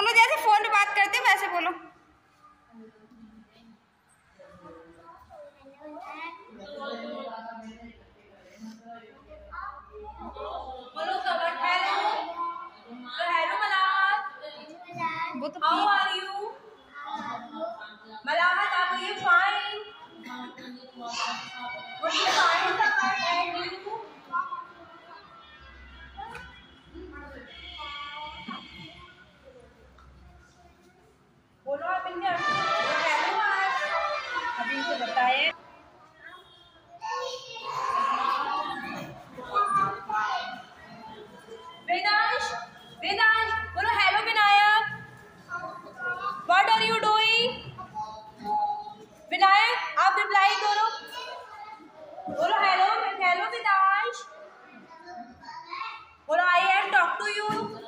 बोलो, जैसे फोन पे बात करते हैं वैसे बोलो। How are you? Malahat, are you fine? What is fine? And you? बोलो आप इनके अभी इनको बताएं। वेदांश, वेदांश बोलो hello Vinayak. What are you doing? Vinayak आप रिप्लाई करो। बोलो हेलो, हेलो विनायश। बोलो I am talk to you.